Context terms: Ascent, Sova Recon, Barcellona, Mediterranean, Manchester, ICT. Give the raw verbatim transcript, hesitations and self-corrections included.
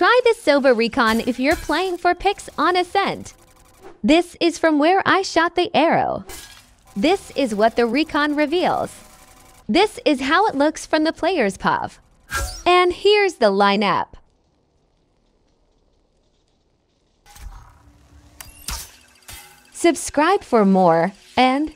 Try the Sova Recon if you're playing for picks on Ascent. This is from where I shot the arrow. This is what the Recon reveals. This is how it looks from the player's P O V. And here's the lineup. Subscribe for more, and